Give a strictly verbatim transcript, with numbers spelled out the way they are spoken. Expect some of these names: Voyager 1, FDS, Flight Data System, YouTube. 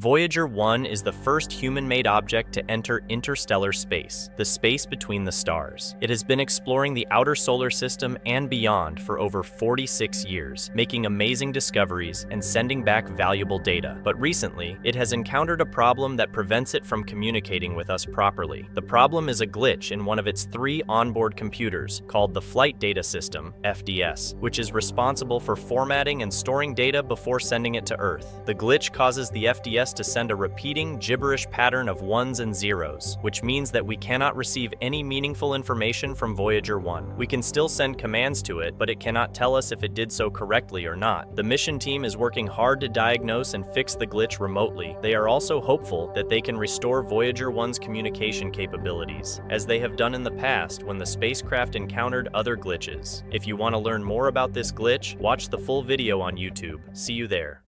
Voyager one is the first human-made object to enter interstellar space, the space between the stars. It has been exploring the outer solar system and beyond for over forty-six years, making amazing discoveries and sending back valuable data. But recently, it has encountered a problem that prevents it from communicating with us properly. The problem is a glitch in one of its three onboard computers called the Flight Data System, F D S, which is responsible for formatting and storing data before sending it to Earth. The glitch causes the F D S to send a repeating gibberish pattern of ones and zeros, which means that we cannot receive any meaningful information from Voyager one. We can still send commands to it, but it cannot tell us if it did so correctly or not. The mission team is working hard to diagnose and fix the glitch remotely. They are also hopeful that they can restore Voyager one's communication capabilities, as they have done in the past when the spacecraft encountered other glitches. If you want to learn more about this glitch, watch the full video on YouTube. See you there.